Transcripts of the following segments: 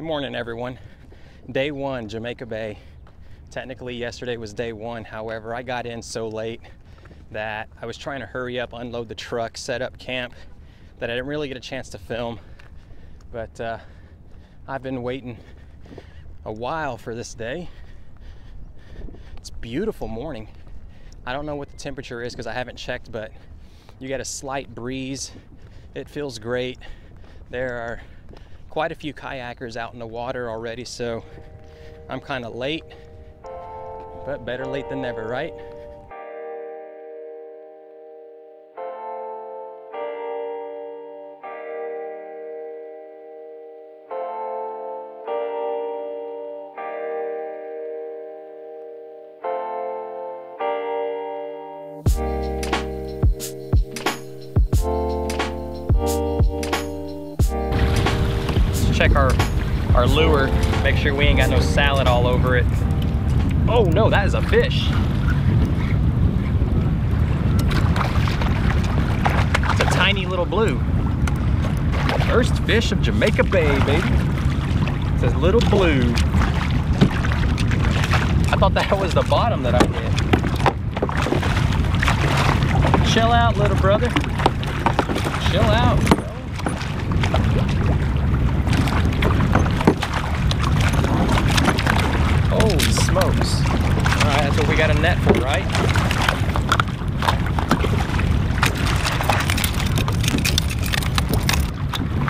Good morning, everyone. Day one, Jamaica Bay. Technically, yesterday was day one. However, I got in so late that I was trying to hurry up, unload the truck, set up camp, that I didn't really get a chance to film. But I've been waiting a while for this day. It's a beautiful morning. I don't know what the temperature is because I haven't checked, but you got a slight breeze. It feels great. There are quite a few kayakers out in the water already, so I'm kind of late, but better late than never, right? Check our lure, make sure we ain't got no salad all over it. Oh no, that is a fish. It's a tiny little blue. First fish of Jamaica Bay, baby. It's a little blue. I thought that was the bottom that I hit. Chill out, little brother. Chill out. Holy smokes. All right, that's what we got a net for, right?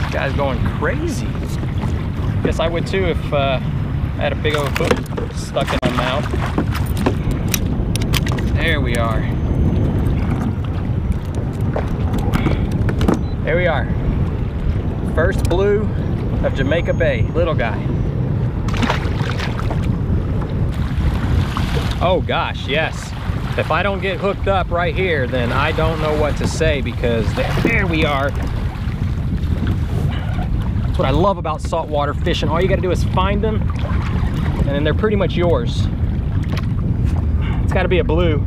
This guy's going crazy. Guess I would too if I had a big old hook stuck in my mouth. There we are. There we are. First blue of Jamaica Bay, little guy. Oh gosh, yes. If I don't get hooked up right here, then I don't know what to say, because there we are. That's what I love about saltwater fishing. All you gotta do is find them, and then they're pretty much yours. It's gotta be a blue.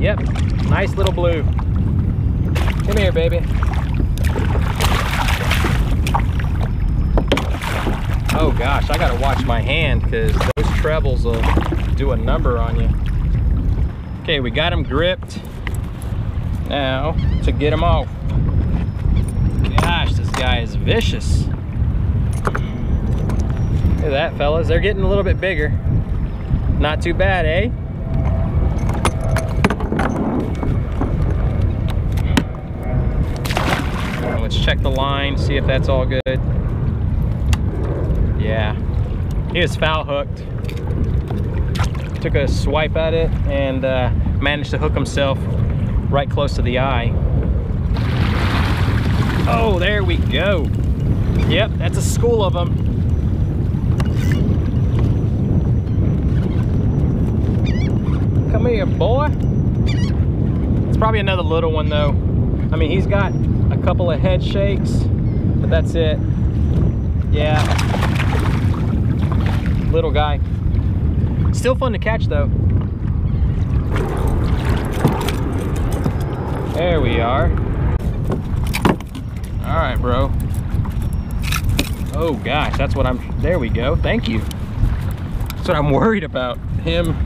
Yep, nice little blue. Come here, baby. Oh gosh, I gotta watch my hand because those trebles will do a number on you. Okay, we got him gripped. Now to get him off. Gosh, this guy is vicious. Look at that, fellas. They're getting a little bit bigger. Not too bad, eh? Now, let's check the line, see if that's all good. Yeah, he was foul hooked. Took a swipe at it and managed to hook himself right close to the eye. Oh, there we go. Yep, that's a school of them. Come here, boy. It's probably another little one though. I mean, he's got a couple of head shakes, but that's it. Yeah. Little guy. Still fun to catch though. There we are. All right, bro. Oh gosh, that's what I'm, there we go, thank you. That's what I'm worried about, him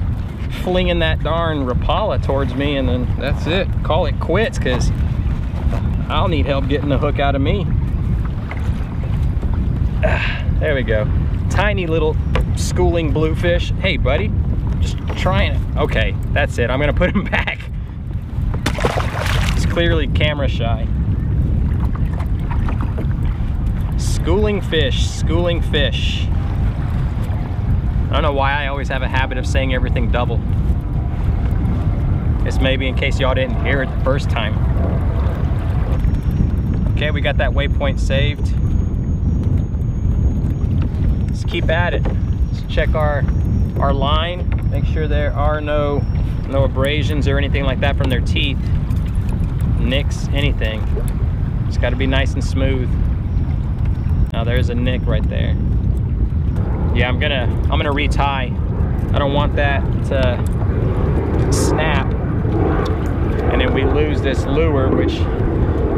flinging that darn Rapala towards me and then that's it, call it quits, because I'll need help getting the hook out of me. There we go. Tiny little schooling bluefish. Hey buddy, just trying it. Okay, that's it, I'm gonna put him back. He's clearly camera shy. Schooling fish, schooling fish. I don't know why I always have a habit of saying everything double. It's maybe in case y'all didn't hear it the first time. Okay, we got that waypoint saved. Let's keep at it. Check our line, make sure there are no abrasions or anything like that from their teeth, nicks, anything. It's got to be nice and smooth. Now there's a nick right there. Yeah, I'm gonna re-tie. I don't want that to snap and then we lose this lure, which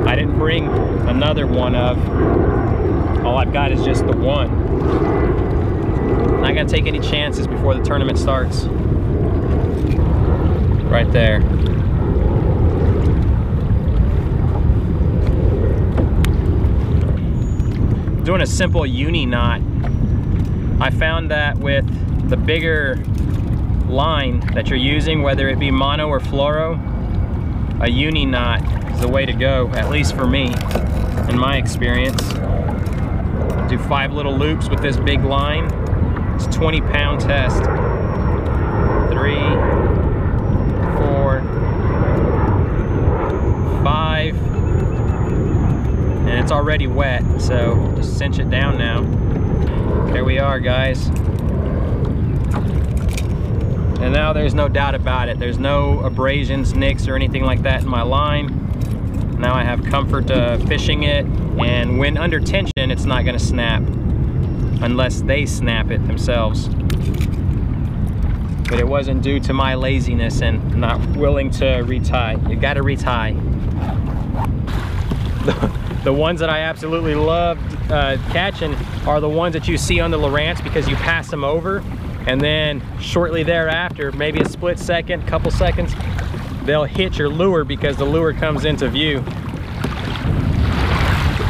I didn't bring another one of. All I've got is just the one. I'm not gonna take any chances before the tournament starts. Right there. Doing a simple uni knot. I found that with the bigger line that you're using, whether it be mono or fluoro, a uni knot is the way to go, at least for me, in my experience. Do 5 little loops with this big line. It's a 20-pound test. 3, 4, 5, and it's already wet, so just cinch it down now. There we are, guys. And now there's no doubt about it. There's no abrasions, nicks, or anything like that in my line. Now I have comfort fishing it, and when under tension, it's not gonna snap unless they snap it themselves. But it wasn't due to my laziness and not willing to retie. You gotta retie. The ones that I absolutely loved catching are the ones that you see on the Lowrance, because you pass them over, and then shortly thereafter, maybe a split second, couple seconds, they'll hit your lure because the lure comes into view.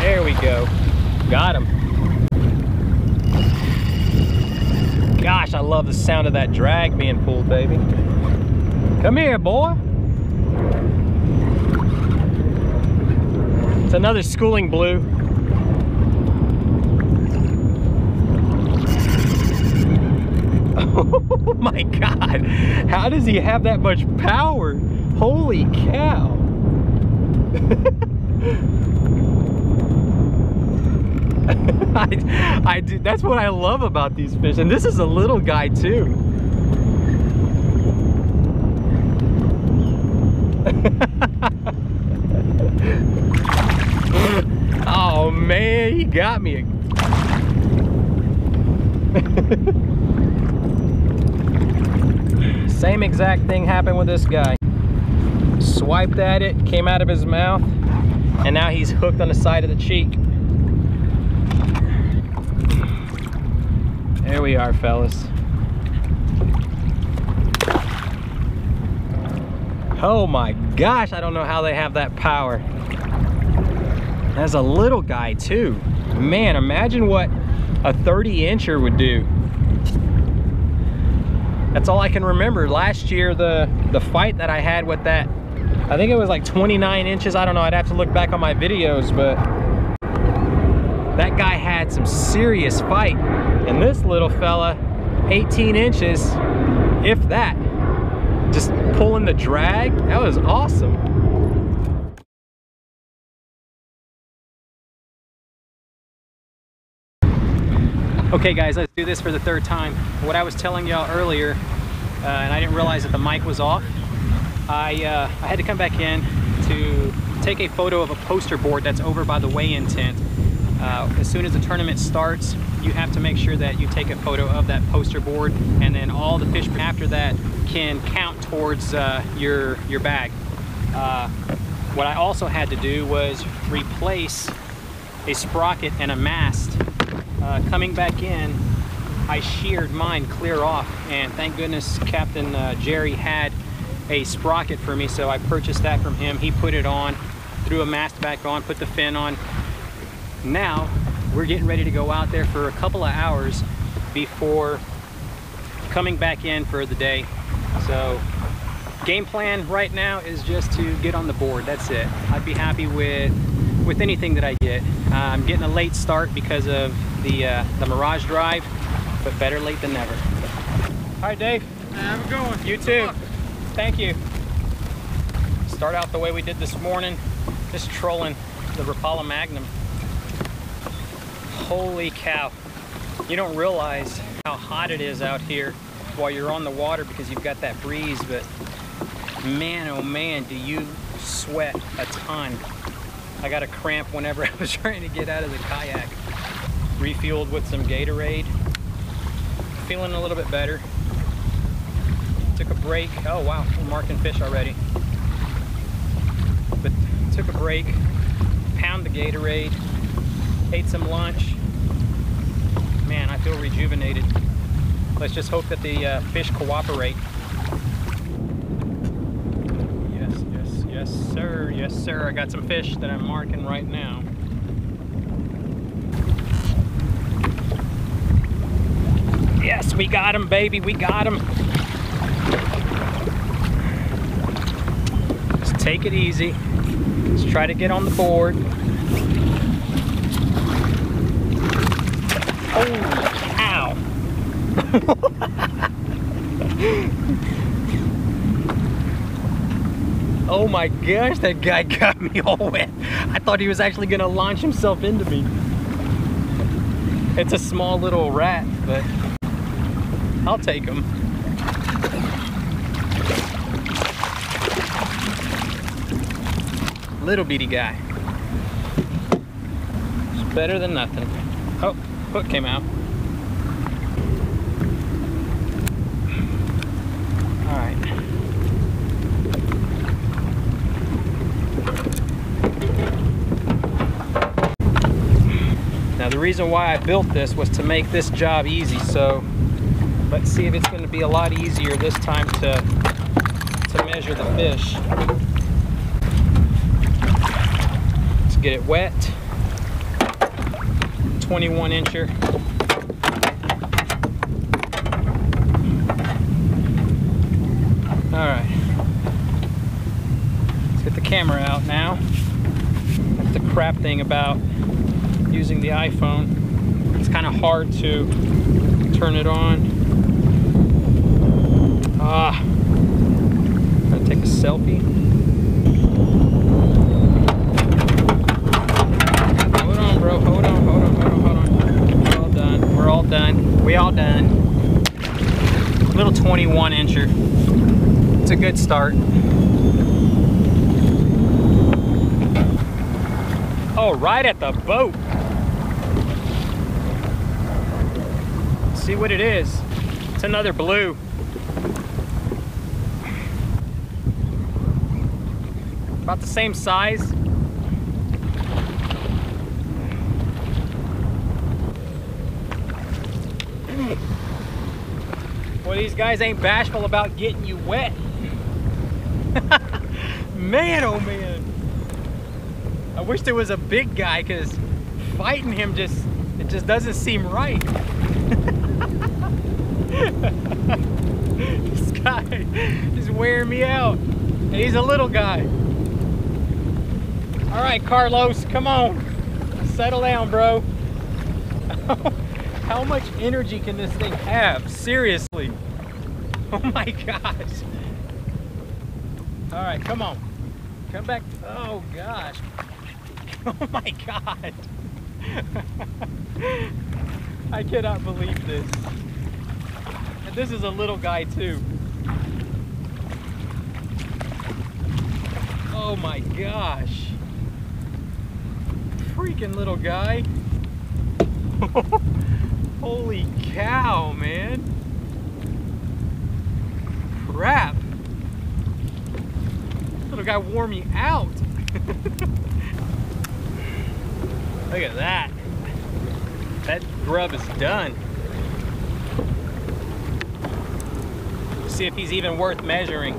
There we go. Got him. Gosh, I love the sound of that drag being pulled, baby. Come here, boy. It's another schooling blue. Oh my God. How does he have that much power? Holy cow. I do. That's what I love about these fish, and this is a little guy too. Oh man, he got me. Same exact thing happened with this guy. Swiped at it, came out of his mouth, and now he's hooked on the side of the cheek. There we are, fellas. Oh my gosh, I don't know how they have that power. That's a little guy too. Man, imagine what a 30-incher would do. That's all I can remember. Last year, the fight that I had with that, I think it was like 29 inches. I don't know, I'd have to look back on my videos, but that guy had some serious fight. And this little fella, 18 inches, if that, just pulling the drag. That was awesome. Okay guys, let's do this for the 3rd time. What I was telling y'all earlier, and I didn't realize that the mic was off, I had to come back in to take a photo of a poster board that's over by the weigh-in tent. As soon as the tournament starts, you have to make sure that you take a photo of that poster board, and then all the fish after that can count towards your bag. What I also had to do was replace a sprocket and a mast. Coming back in, I sheared mine clear off, and thank goodness Captain Jerry had a sprocket for me, so I purchased that from him. He put it on, threw a mast back on, put the fin on. Now we're getting ready to go out there for a couple of hours before coming back in for the day. So game plan right now is just to get on the board. That's it. I'd be happy with anything that I get. I'm getting a late start because of the Mirage Drive, but better late than never. All right, Dave. Have a good one. You too. Thank you. Start out the way we did this morning, just trolling the Rapala Magnum. Holy cow. You don't realize how hot it is out here while you're on the water because you've got that breeze, but man, oh man, do you sweat a ton. I got a cramp whenever I was trying to get out of the kayak. Refueled with some Gatorade. Feeling a little bit better. Took a break. Oh wow, we're marking fish already. But took a break. Gatorade, ate some lunch. Man, I feel rejuvenated. Let's just hope that the fish cooperate. Yes, yes, yes, sir. Yes, sir. I got some fish that I'm marking right now. Yes, we got him, baby. We got him. Just take it easy. Let's try to get on the board. Holy cow. Oh my gosh, that guy got me all wet. I thought he was actually gonna launch himself into me. It's a small little rat, but I'll take them. Little bitty guy. It's better than nothing. Oh, hook came out. All right. Now the reason why I built this was to make this job easy, so let's see if it's going to be a lot easier this time to measure the fish. Let's get it wet. 21 incher. All right. Let's get the camera out now. That's the crap thing about using the iPhone. It's kind of hard to turn it on. I'm gonna take a selfie. Hold on, bro. Hold on, hold on, hold on, hold on. We're all done. We're all done. We all done. Little 21 incher. It's a good start. Oh, right at the boat. Let's see what it is. It's another blue. About the same size. Well, these guys ain't bashful about getting you wet. Man, oh man. I wish there was a big guy, because fighting him just doesn't seem right. This guy is wearing me out. And he's a little guy. All right, Carlos, come on. Settle down, bro. How much energy can this thing have? Seriously. Oh my gosh. All right, come on. Come back. Oh gosh. Oh my God. I cannot believe this. And this is a little guy too. Oh my gosh. Freaking little guy. Holy cow, man. Crap. Little guy wore me out. Look at that. That grub is done. Let's see if he's even worth measuring.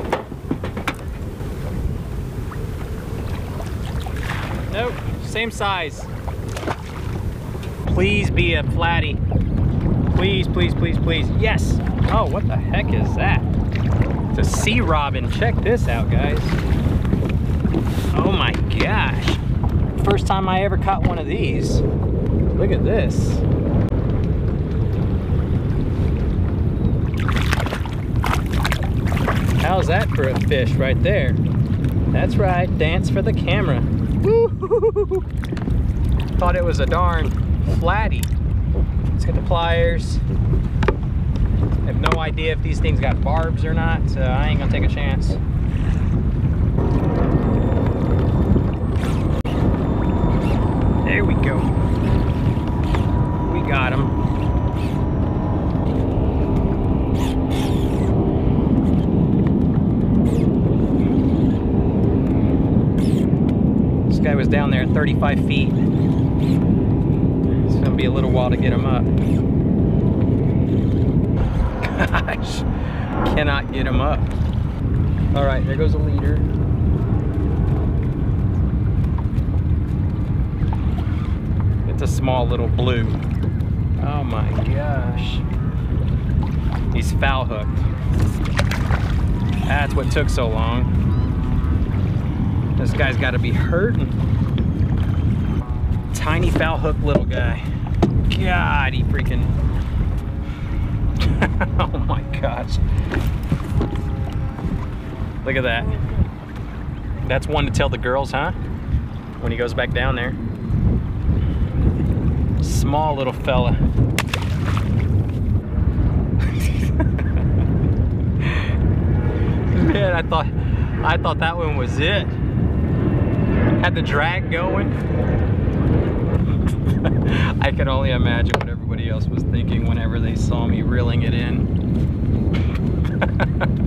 Nope. Same size. Please be a flatty. Please, please, please, please. Yes. Oh, what the heck is that? It's a sea robin. Check this out, guys. Oh my gosh. First time I ever caught one of these. Look at this. How's that for a fish right there? That's right. Dance for the camera. Thought it was a darn flatty. Let's get the pliers. I have no idea if these things got barbs or not, so I ain't gonna take a chance. There we go. We got him. This guy was down there 135 feet. It's gonna be a little while to get them up. Gosh, cannot get them up. All right, there goes a leader. It's a small little blue. Oh my gosh. He's foul hooked. That's what took so long. This guy's gotta be hurting. Tiny foul hook little guy. God, he freaking. Oh my gosh. Look at that. That's one to tell the girls, huh? When he goes back down there. Small little fella. Man, I thought that one was it. Had the drag going. I could only imagine what everybody else was thinking whenever they saw me reeling it in.